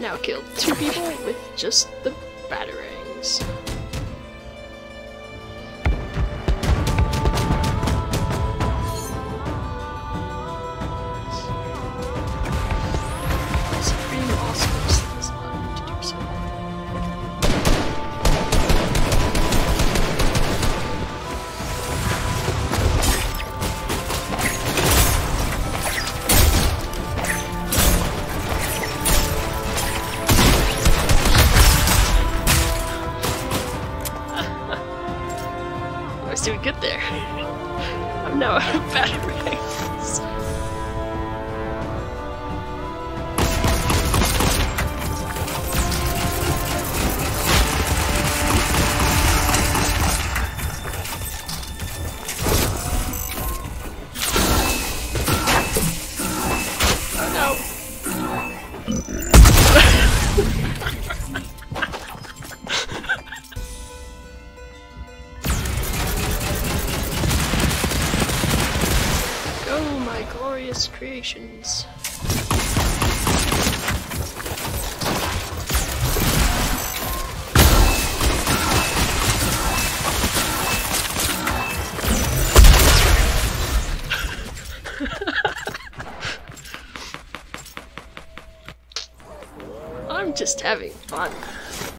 now killed two people with just the batarangs. I was doing good there. I'm now out of batarangs. Glorious creations. I'm just having fun.